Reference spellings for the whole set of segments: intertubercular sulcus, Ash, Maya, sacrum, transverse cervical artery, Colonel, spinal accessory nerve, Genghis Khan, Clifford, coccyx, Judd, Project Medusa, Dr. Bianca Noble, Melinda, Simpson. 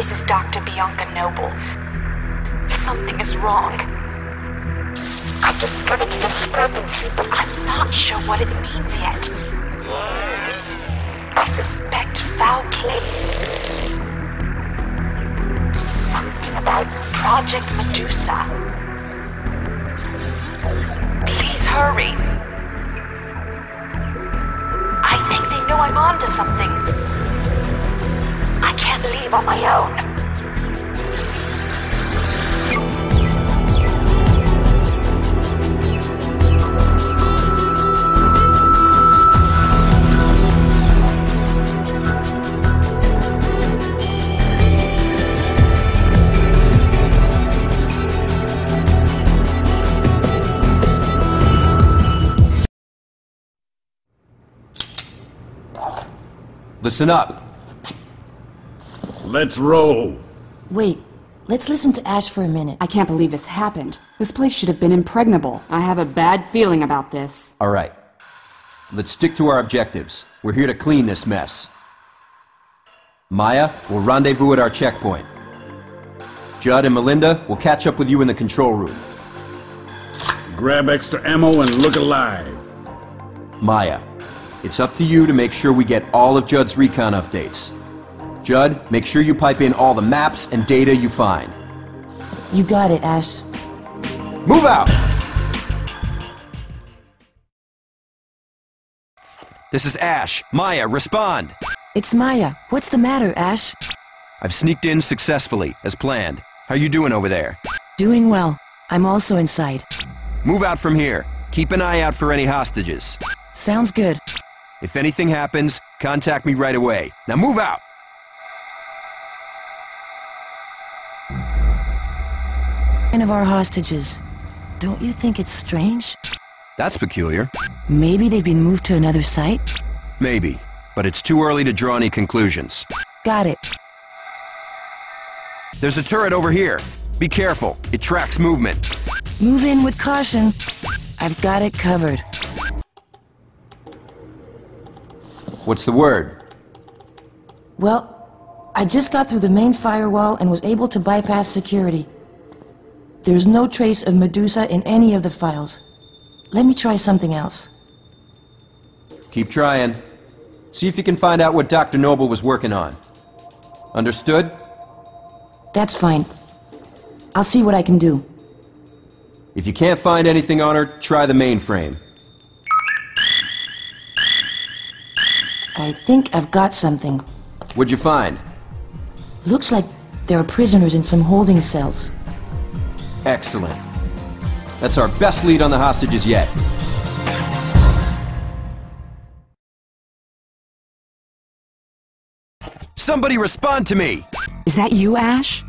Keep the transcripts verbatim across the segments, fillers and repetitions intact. This is Doctor Bianca Noble. Something is wrong. I discovered the discrepancy, but I'm not sure what it means yet. I suspect foul play. Something about Project Medusa. Please hurry. I think they know I'm onto something. I can't leave on my own. Listen up. Let's roll. Wait, let's listen to Ash for a minute. I can't believe this happened. This place should have been impregnable. I have a bad feeling about this. All right. Let's stick to our objectives. We're here to clean this mess. Maya, we'll rendezvous at our checkpoint. Judd and Melinda, we'll catch up with you in the control room. Grab extra ammo and look alive. Maya. It's up to you to make sure we get all of Judd's recon updates. Judd, make sure you pipe in all the maps and data you find. You got it, Ash. Move out! This is Ash. Maya, respond! It's Maya. What's the matter, Ash? I've sneaked in successfully, as planned. How you doing over there? Doing well. I'm also inside. Move out from here. Keep an eye out for any hostages. Sounds good. If anything happens, contact me right away. Now move out! One of our hostages. Don't you think it's strange? That's peculiar. Maybe they've been moved to another site? Maybe, but it's too early to draw any conclusions. Got it. There's a turret over here. Be careful. It tracks movement. Move in with caution. I've got it covered. What's the word? Well, I just got through the main firewall and was able to bypass security. There's no trace of Medusa in any of the files. Let me try something else. Keep trying. See if you can find out what Doctor Noble was working on. Understood? That's fine. I'll see what I can do. If you can't find anything on her, try the mainframe. I think I've got something. What'd you find? Looks like there are prisoners in some holding cells. Excellent. That's our best lead on the hostages yet. Somebody respond to me! Is that you, Ash?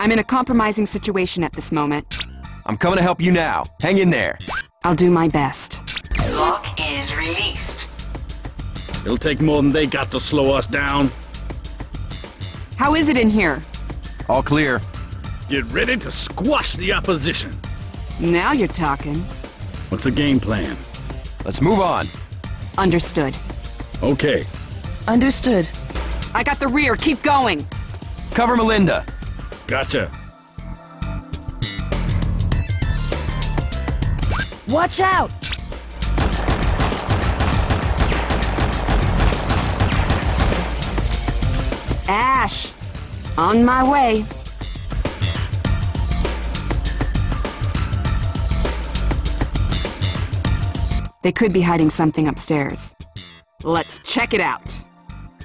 I'm in a compromising situation at this moment. I'm coming to help you now. Hang in there. I'll do my best. Lock is released. It'll take more than they got to slow us down. How is it in here? All clear. Get ready to squash the opposition. Now you're talking. What's the game plan? Let's move on. Understood. Okay. Understood. I got the rear. Keep going. Cover Melinda. Gotcha. Watch out! Ash, on my way. They could be hiding something upstairs. Let's check it out.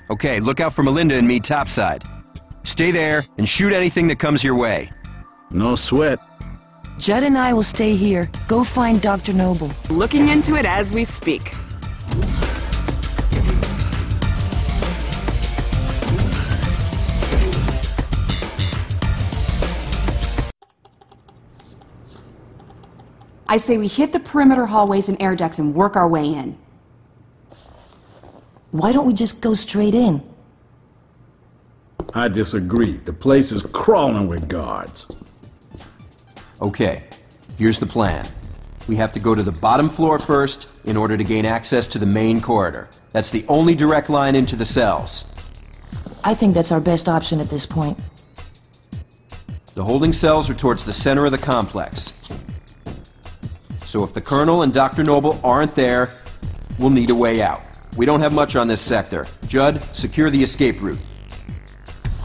Okay, look out for Melinda and me topside. Stay there and shoot anything that comes your way. No sweat. Judd and I will stay here. Go find Doctor Noble. Looking into it as we speak. I say we hit the perimeter hallways and air ducts and work our way in. Why don't we just go straight in? I disagree. The place is crawling with guards. Okay, here's the plan. We have to go to the bottom floor first in order to gain access to the main corridor. That's the only direct line into the cells. I think that's our best option at this point. The holding cells are towards the center of the complex. So if the Colonel and Doctor Noble aren't there, we'll need a way out. We don't have much on this sector. Judd, secure the escape route.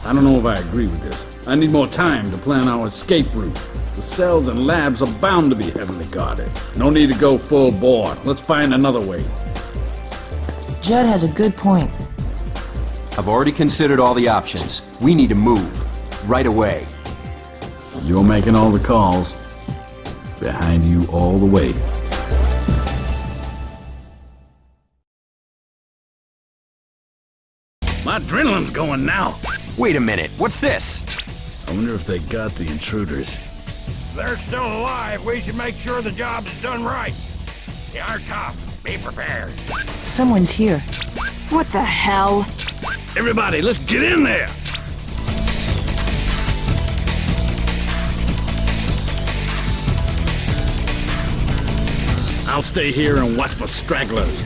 I don't know if I agree with this. I need more time to plan our escape route. The cells and labs are bound to be heavily guarded. No need to go full bore. Let's find another way. Judd has a good point. I've already considered all the options. We need to move. Right away. You're making all the calls. Behind you all the way. My adrenaline's going now. Wait a minute, what's this? I wonder if they got the intruders. They're still alive. We should make sure the job is done right. They are tough. Be prepared. Someone's here. What the hell? Everybody, let's get in there! I'll stay here and watch for stragglers.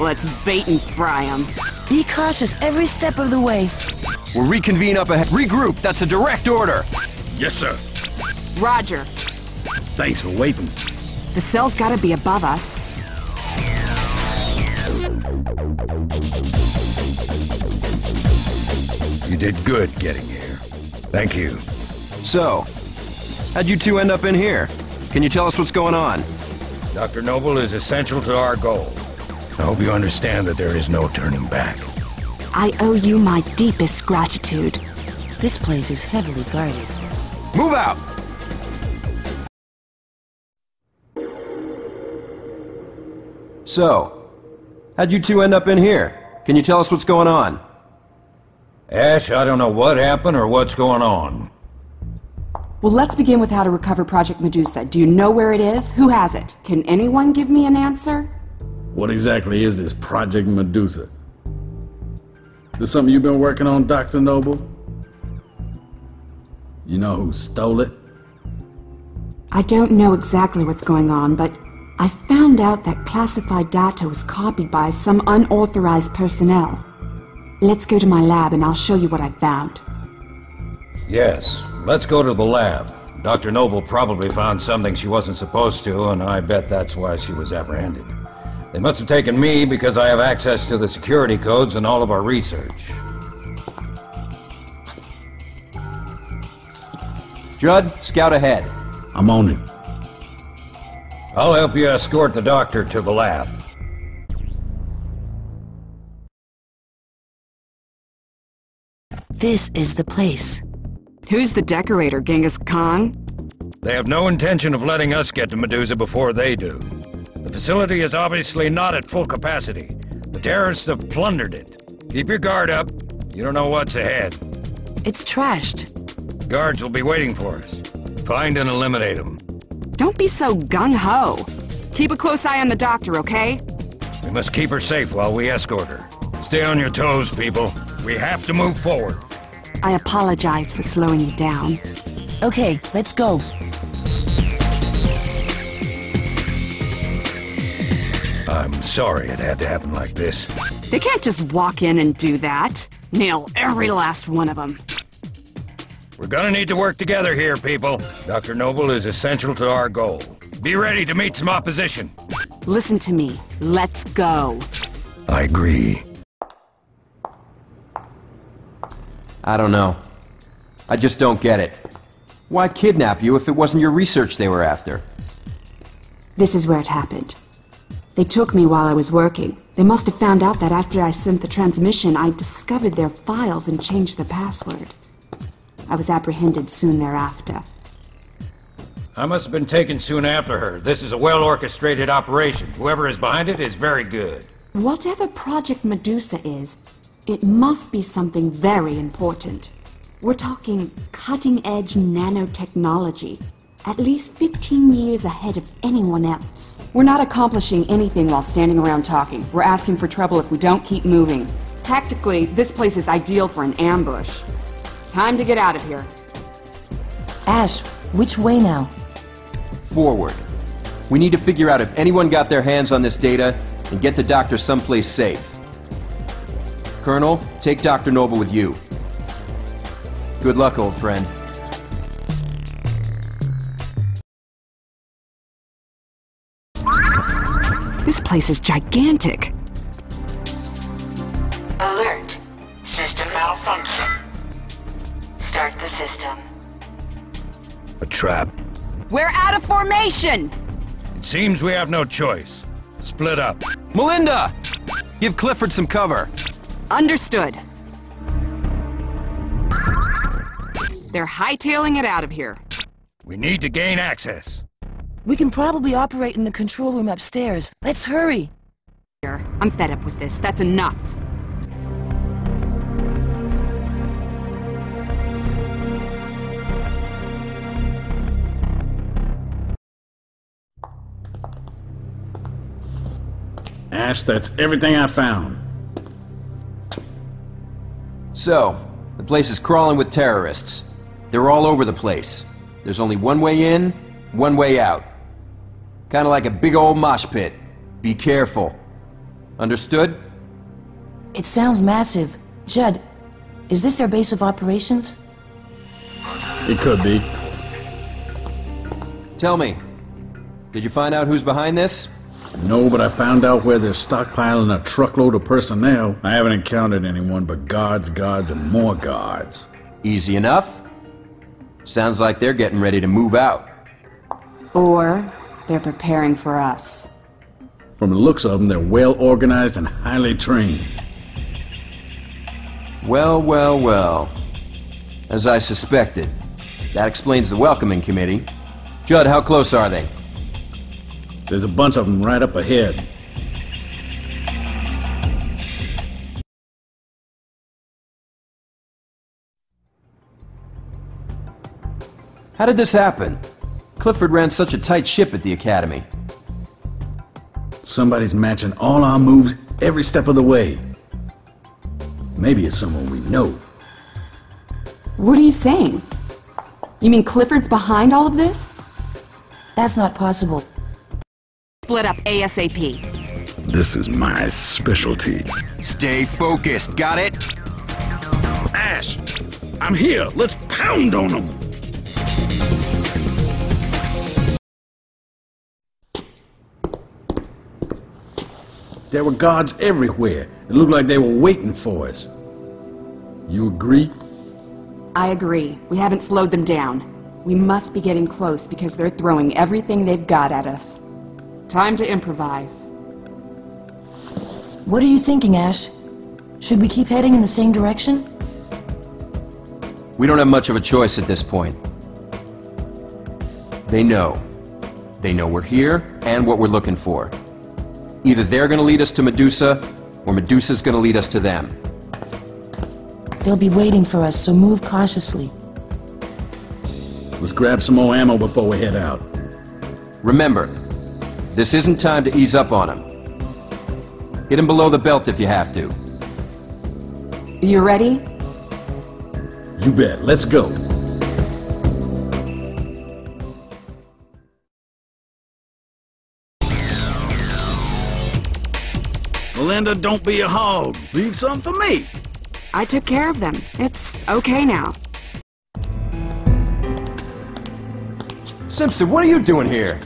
Let's bait and fry them. Be cautious every step of the way. We'll reconvene up ahead. Regroup, that's a direct order. Yes, sir. Roger. Thanks for waiting. The cell's gotta be above us. You did good getting here. Thank you. So, how'd you two end up in here? Can you tell us what's going on? Doctor Noble is essential to our goal. I hope you understand that there is no turning back. I owe you my deepest gratitude. This place is heavily guarded. Move out! So, how'd you two end up in here? Can you tell us what's going on? Ash, I don't know what happened or what's going on. Well, let's begin with how to recover Project Medusa. Do you know where it is? Who has it? Can anyone give me an answer? What exactly is this Project Medusa? This something you've been working on, Doctor Noble? You know who stole it? I don't know exactly what's going on, but I found out that classified data was copied by some unauthorized personnel. Let's go to my lab and I'll show you what I found. Yes. Let's go to the lab. Doctor Noble probably found something she wasn't supposed to, and I bet that's why she was apprehended. They must have taken me because I have access to the security codes and all of our research. Judd, scout ahead. I'm on it. I'll help you escort the doctor to the lab. This is the place. Who's the decorator, Genghis Khan? They have no intention of letting us get to Medusa before they do. The facility is obviously not at full capacity. The terrorists have plundered it. Keep your guard up. You don't know what's ahead. It's trashed. Guards will be waiting for us. Find and eliminate them. Don't be so gung-ho. Keep a close eye on the doctor, okay? We must keep her safe while we escort her. Stay on your toes, people. We have to move forward. I apologize for slowing you down. Okay, let's go. I'm sorry it had to happen like this. They can't just walk in and do that. Nail every last one of them. We're gonna need to work together here, people. Doctor Noble is essential to our goal. Be ready to meet some opposition. Listen to me. Let's go. I agree. I don't know. I just don't get it. Why kidnap you if it wasn't your research they were after? This is where it happened. They took me while I was working. They must have found out that after I sent the transmission, I discovered their files and changed the password. I was apprehended soon thereafter. I must have been taken soon after her. This is a well-orchestrated operation. Whoever is behind it is very good. Whatever Project Medusa is, it must be something very important. We're talking cutting-edge nanotechnology, at least fifteen years ahead of anyone else. We're not accomplishing anything while standing around talking. We're asking for trouble if we don't keep moving. Tactically, this place is ideal for an ambush. Time to get out of here. Ash, which way now? Forward. We need to figure out if anyone got their hands on this data and get the doctor someplace safe. Colonel, take Doctor Noble with you. Good luck, old friend. This place is gigantic. Alert. System malfunction. Start the system. A trap. We're out of formation! It seems we have no choice. Split up. Melinda! Give Clifford some cover. Understood. They're hightailing it out of here. We need to gain access. We can probably operate in the control room upstairs. Let's hurry. I'm fed up with this. That's enough. Ash, that's everything I found. So, the place is crawling with terrorists. They're all over the place. There's only one way in, one way out. Kinda like a big old mosh pit. Be careful. Understood? It sounds massive. Judd, is this their base of operations? It could be. Tell me, did you find out who's behind this? No, but I found out where they're stockpiling a truckload of personnel. I haven't encountered anyone but guards, guards, and more guards. Easy enough. Sounds like they're getting ready to move out. Or they're preparing for us. From the looks of them, they're well organized and highly trained. Well, well, well. As I suspected. That explains the welcoming committee. Judd, how close are they? There's a bunch of them right up ahead. How did this happen? Clifford ran such a tight ship at the academy. Somebody's matching all our moves every step of the way. Maybe it's someone we know. What are you saying? You mean Clifford's behind all of this? That's not possible. Split up ASAP. This is my specialty. Stay focused, got it? Ash, I'm here. Let's pound on them. There were guards everywhere. It looked like they were waiting for us. You agree? I agree. We haven't slowed them down. We must be getting close because they're throwing everything they've got at us. Time to improvise. What are you thinking, Ash? Should we keep heading in the same direction? We don't have much of a choice at this point. They know. They know we're here and what we're looking for. Either they're going to lead us to Medusa, or Medusa's going to lead us to them. They'll be waiting for us, so move cautiously. Let's grab some more ammo before we head out. Remember, this isn't time to ease up on him. Hit him below the belt if you have to. You ready? You bet. Let's go. Melinda, don't be a hog. Leave some for me. I took care of them. It's okay now. Simpson, what are you doing here?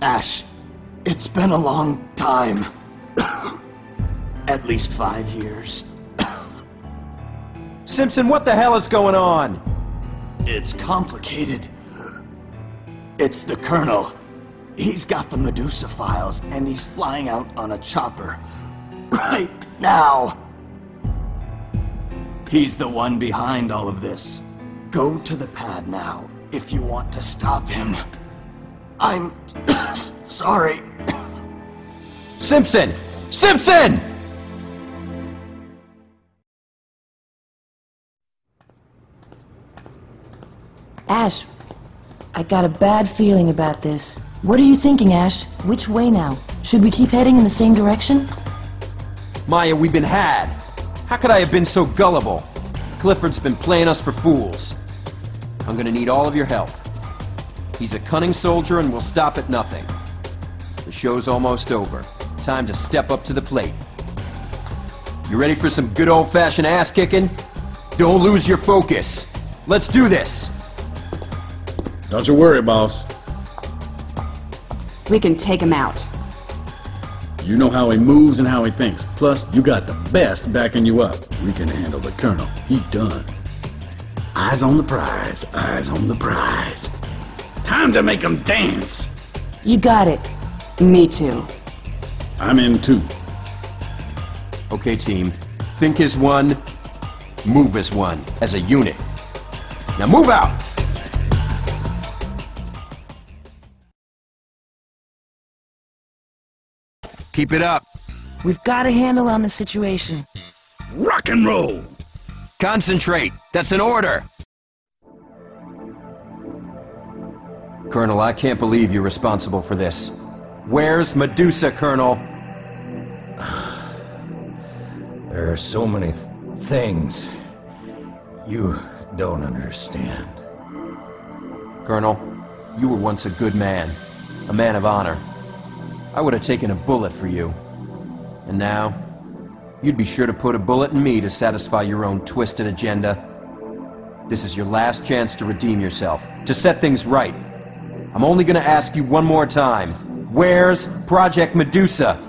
Ash, it's been a long time. At least five years. Simpson, what the hell is going on? It's complicated. It's the Colonel. He's got the Medusa files, and he's flying out on a chopper. Right now! He's the one behind all of this. Go to the pad now, if you want to stop him. I'm... sorry. Simpson! Simpson! Ash, I got a bad feeling about this. What are you thinking, Ash? Which way now? Should we keep heading in the same direction? Maya, we've been had. How could I have been so gullible? Clifford's been playing us for fools. I'm gonna need all of your help. He's a cunning soldier and will stop at nothing. The show's almost over. time to step up to the plate. You ready for some good old-fashioned ass-kicking? Don't lose your focus. Let's do this. Don't you worry, boss. We can take him out. You know how he moves and how he thinks. Plus, you got the best backing you up. We can handle the Colonel. He's done. Eyes on the prize. Eyes on the prize. Time to make him dance. You got it. Me too. I'm in too. Okay, team. Think as one. Move as one. As a unit. Now move out! Keep it up. We've got a handle on the situation. Rock and roll! Concentrate! That's an order! Colonel, I can't believe you're responsible for this. Where's Medusa, Colonel? There are so many th- things you don't understand. Colonel, you were once a good man, a man of honor. I would have taken a bullet for you. And now, you'd be sure to put a bullet in me to satisfy your own twisted agenda. This is your last chance to redeem yourself, to set things right. I'm only going to ask you one more time. Where's Project Medusa?